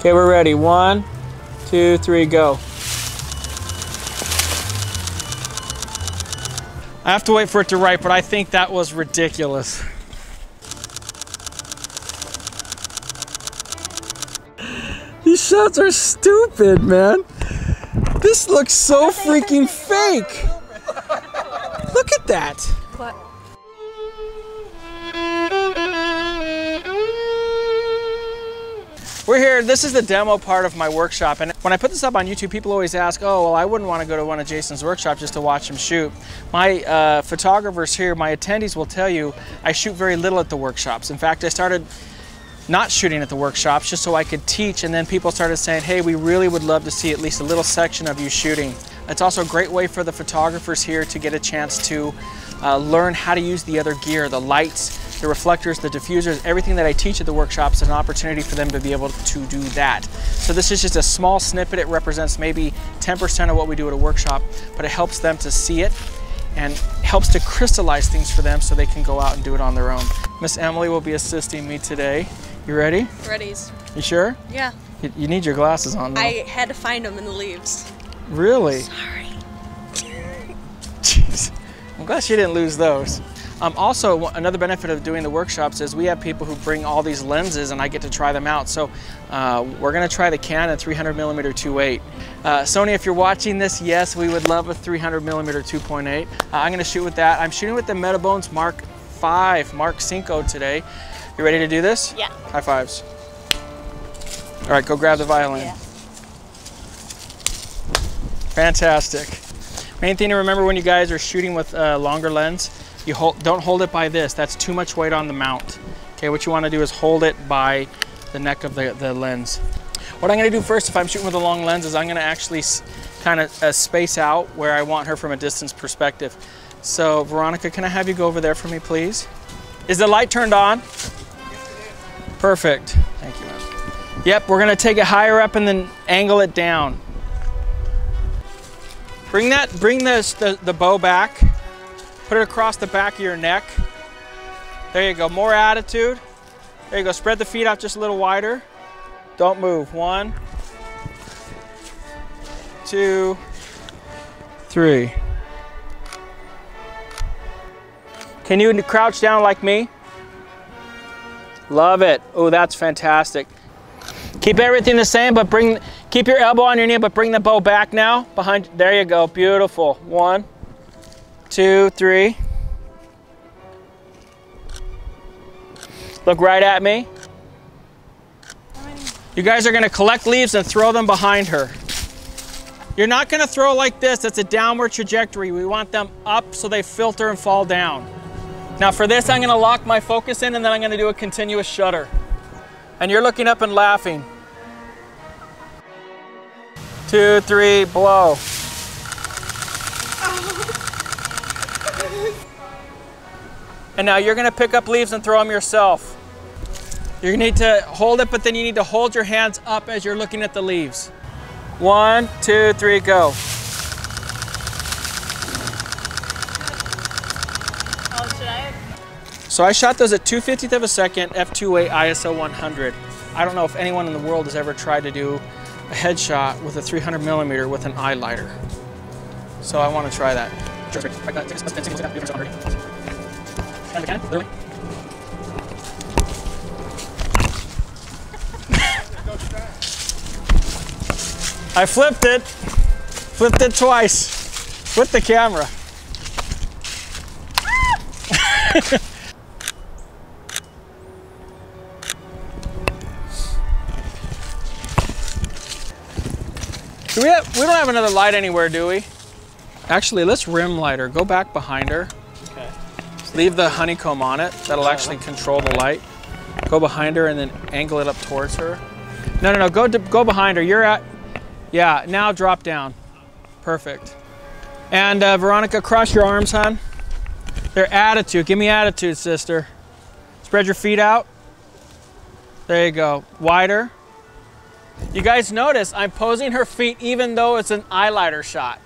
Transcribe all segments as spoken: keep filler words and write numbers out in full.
Okay, we're ready. One, two, three, go. I have to wait for it to ripen, but I think that was ridiculous. These shots are stupid, man. This looks so freaking fake. Look at that. What? We're here, this is the demo part of my workshop, and when I put this up on YouTube, people always ask, oh, well, I wouldn't want to go to one of Jason's workshops just to watch him shoot. My uh, photographers here, my attendees will tell you, I shoot very little at the workshops. In fact, I started not shooting at the workshops just so I could teach, and then people started saying, hey, we really would love to see at least a little section of you shooting. It's also a great way for the photographers here to get a chance to uh, learn how to use the other gear, the lights, the reflectors, the diffusers, everything that I teach at the workshops is an opportunity for them to be able to do that. So this is just a small snippet. It represents maybe ten percent of what we do at a workshop, but it helps them to see it and helps to crystallize things for them so they can go out and do it on their own. Miss Emily will be assisting me today. You ready? Ready's. You sure? Yeah. You, you need your glasses on though. I had to find them in the leaves. Really? Sorry. Jeez. I'm glad she didn't lose those. Um, also, another benefit of doing the workshops is we have people who bring all these lenses and I get to try them out. So uh, we're gonna try the Canon three hundred millimeter f two point eight. Uh, Sony, if you're watching this, yes, we would love a three hundred millimeter f two point eight. Uh, I'm gonna shoot with that. I'm shooting with the Metabones Mark five, Mark Cinco today. You ready to do this? Yeah. High fives. All right, go grab the violin. Yeah. Fantastic. Main thing to remember when you guys are shooting with a longer lens, you hold, don't hold it by this. That's too much weight on the mount. Okay, what you want to do is hold it by the neck of the, the lens. What I'm going to do first if I'm shooting with a long lens is I'm going to actually kind of uh, space out where I want her from a distance perspective. So Veronica, can I have you go over there for me, please? Is the light turned on? Yes, it is. Perfect. Thank you, ma'am. Yep, we're going to take it higher up and then angle it down. Bring that, bring this, the, the bow back. Put it across the back of your neck. There you go, more attitude. There you go, spread the feet out just a little wider. Don't move, one, two, three. Can you crouch down like me? Love it, oh, that's fantastic. Keep everything the same, but bring, keep your elbow on your knee, but bring the bow back now, behind, there you go, beautiful, one, two, three. Look right at me. You guys are gonna collect leaves and throw them behind her. You're not gonna throw like this, that's a downward trajectory. We want them up so they filter and fall down. Now for this, I'm gonna lock my focus in and then I'm gonna do a continuous shutter. And you're looking up and laughing. Two, three, blow. And now you're gonna pick up leaves and throw them yourself. You're gonna need to hold it, but then you need to hold your hands up as you're looking at the leaves. One, two, three, go. Oh, should I? So I shot those at two fiftieth of a second, f two point eight I S O one hundred. I don't know if anyone in the world has ever tried to do a headshot with a three hundred millimeter with an eye lighter. So I wanna try that. I flipped it, flipped it twice with the camera. do we have, we don't have another light anywhere, do we? Actually, let's rim light her. Go back behind her. Leave the honeycomb on it. That'll actually control the light. Go behind her and then angle it up towards her. No, no, no, go, go behind her. You're at, yeah, now drop down. Perfect. And uh, Veronica, cross your arms, hon. Their attitude, give me attitude, sister. Spread your feet out. There you go, wider. You guys notice I'm posing her feet even though it's an eyelighter shot.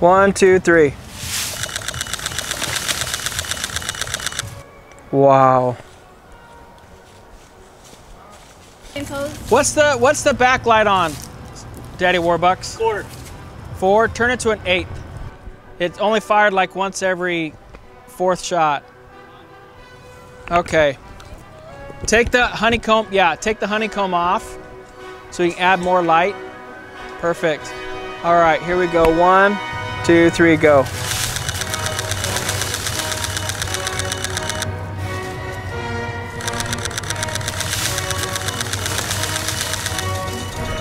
One, two, three. Wow. pose. What's the what's the backlight on, Daddy Warbucks? Four. Four. Turn it to an eighth. It's only fired like once every fourth shot. Okay. Take the honeycomb. Yeah, take the honeycomb off, so you can add more light. Perfect. All right, here we go. One, two, three, go.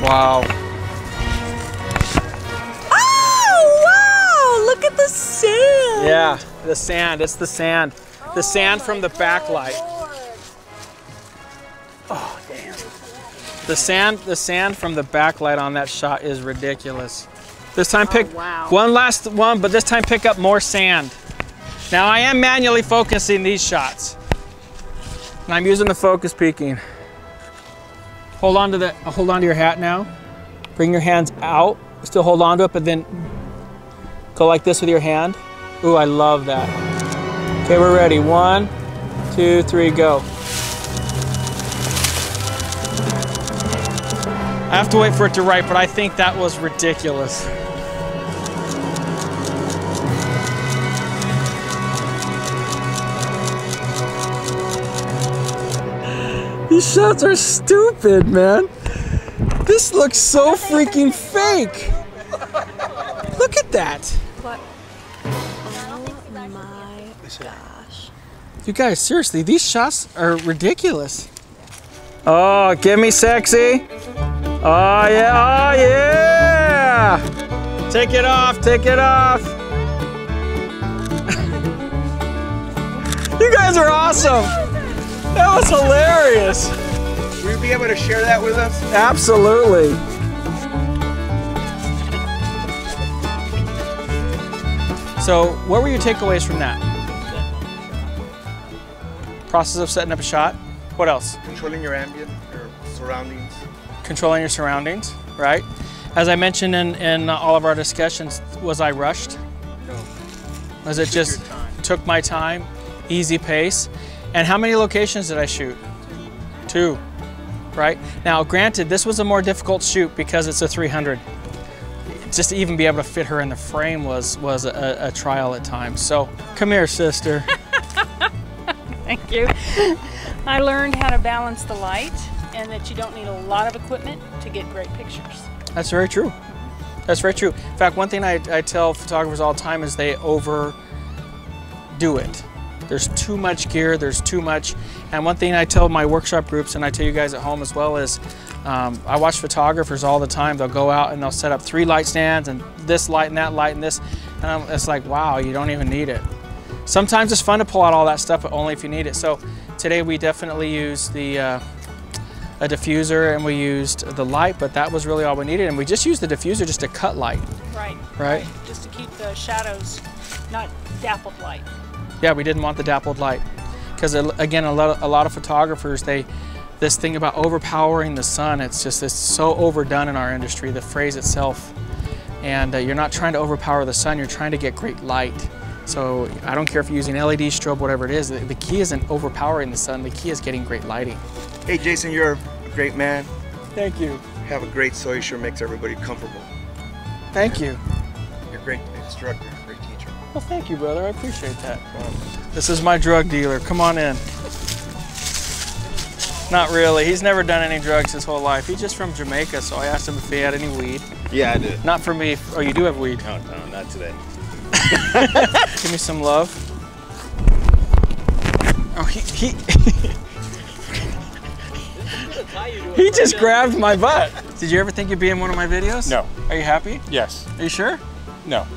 Wow. Oh, wow, look at the sand. Yeah, the sand, it's the sand. The sand from the backlight. Oh, damn. The sand, the sand from the backlight on that shot is ridiculous. This time pick oh, wow. one last one, but this time pick up more sand. Now I am manually focusing these shots. And I'm using the focus peaking. Hold on to the, hold on to your hat now. Bring your hands out, still hold on to it, but then go like this with your hand. Ooh, I love that. Okay, we're ready. One, two, three, go. I have to wait for it to ripen, but I think that was ridiculous. These shots are stupid, man. This looks so freaking fake. Look at that. What? Oh my gosh. You guys, seriously, these shots are ridiculous. Oh, give me sexy. Oh yeah, oh yeah! Take it off, take it off! You guys are awesome! That was hilarious! Will you be able to share that with us? Absolutely! So, what were your takeaways from that? Process of setting up a shot. What else? Controlling your ambient, your surroundings. Controlling your surroundings, right? As I mentioned in, in all of our discussions, was I rushed? No. Was it just took my time, easy pace? And how many locations did I shoot? Two, right? Now granted, this was a more difficult shoot because it's a three hundred. Just to even be able to fit her in the frame was, was a, a trial at times. So come here, sister. Thank you. I learned how to balance the light, and that you don't need a lot of equipment to get great pictures. That's very true. That's very true. In fact, one thing I, I tell photographers all the time is they overdo it. There's too much gear, there's too much. And one thing I tell my workshop groups, and I tell you guys at home as well, is um, I watch photographers all the time. They'll go out and they'll set up three light stands and this light and that light and this. And I'm, it's like, wow, you don't even need it. Sometimes it's fun to pull out all that stuff, but only if you need it. So today we definitely use the, uh, a diffuser, and we used the light, but that was really all we needed, and we just used the diffuser just to cut light. Right, right. Right. Just to keep the shadows, not dappled light. Yeah, we didn't want the dappled light. Because again, a lot, of, a lot of photographers, they, this thing about overpowering the sun, it's just, it's so overdone in our industry, the phrase itself. And uh, you're not trying to overpower the sun, you're trying to get great light. So I don't care if you're using L E D, strobe, whatever it is, the, the key isn't overpowering the sun, the key is getting great lighting. Hey Jason, you're a great man. Thank you. Have a great soil, sure makes everybody comfortable. Thank you. You're a great instructor, great teacher. Well, thank you, brother, I appreciate that. This is my drug dealer, come on in. Not really, he's never done any drugs his whole life. He's just from Jamaica, so I asked him if he had any weed. Yeah, I do. Not for me. Oh, you do have weed? No, no, not today. Give me some love. Oh, he, he, he just grabbed my butt. Did you ever think you'd be in one of my videos? No. Are you happy? Yes. Are you sure? No.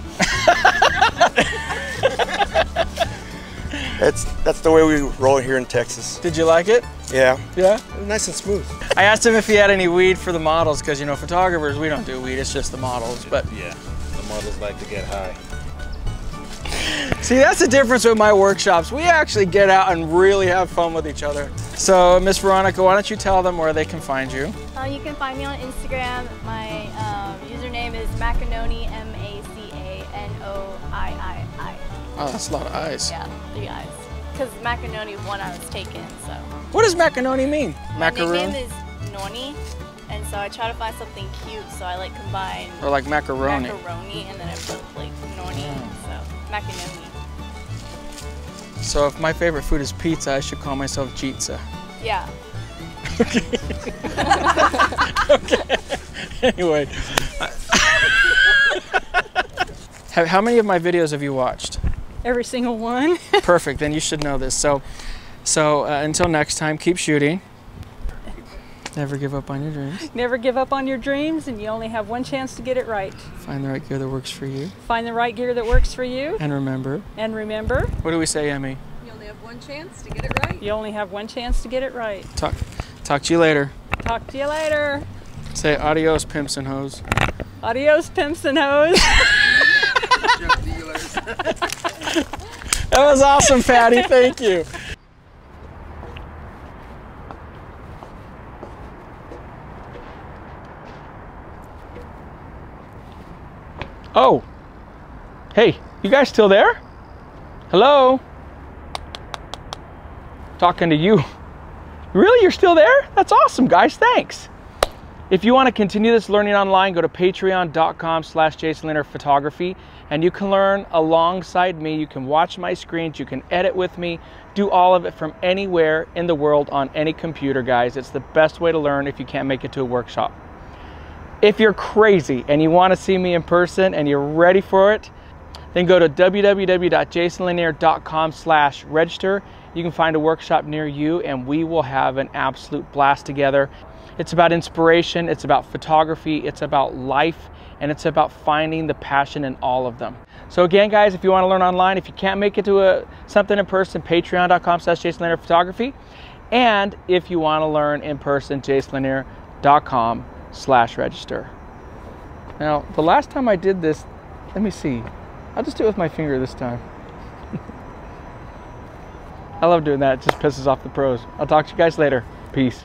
That's, that's the way we roll here in Texas. Did you like it? Yeah. Yeah? Nice and smooth. I asked him if he had any weed for the models, because you know, photographers, we don't do weed, it's just the models. But yeah, the models like to get high. See, that's the difference with my workshops. We actually get out and really have fun with each other. So, Miss Veronica, why don't you tell them where they can find you? Uh, you can find me on Instagram. My um, username is Macanoni, M A C A N O I I I. Oh, that's a lot of eyes. Yeah, three eyes. Because Macanoni, one I was taken, so. What does Macanoni mean? Macaroon? My nickname is Macanoni, and so I try to find something cute, so I like combine or like macaroni, macaroni, and then I put like noni, so macanoni. So if my favorite food is pizza, I should call myself Jitsa. Yeah. Okay. Okay. Anyway, how many of my videos have you watched? Every single one. Perfect. Then you should know this. So, so uh, until next time, keep shooting. Never give up on your dreams. Never give up on your dreams, and you only have one chance to get it right. Find the right gear that works for you. Find the right gear that works for you. And remember. And remember. What do we say, Emmy? You only have one chance to get it right. You only have one chance to get it right. Talk, talk to you later. Talk to you later. Say adios, pimps and hoes. Adios, pimps and hoes. That was awesome, Patty. Thank you. Oh, hey, you guys still there? Hello? Talking to you. Really, you're still there? That's awesome, guys, thanks. If you want to continue this learning online, go to patreon dot com slash Jason Lanier Photography, and you can learn alongside me. You can watch my screens, you can edit with me, do all of it from anywhere in the world on any computer, guys. It's the best way to learn if you can't make it to a workshop. If you're crazy and you want to see me in person and you're ready for it, then go to w w w dot Jason Linear dot com slash register. You can find a workshop near you, and we will have an absolute blast together. It's about inspiration, it's about photography, it's about life, and it's about finding the passion in all of them. So again, guys, if you want to learn online, if you can't make it to a, something in person, patreon dot com slash Jason Lanier Photography. And if you want to learn in person, Jason Lanier dot com slash register. Now, the last time I did this, let me see. I'll just do it with my finger this time. I love doing that. It just pisses off the pros. I'll talk to you guys later. Peace.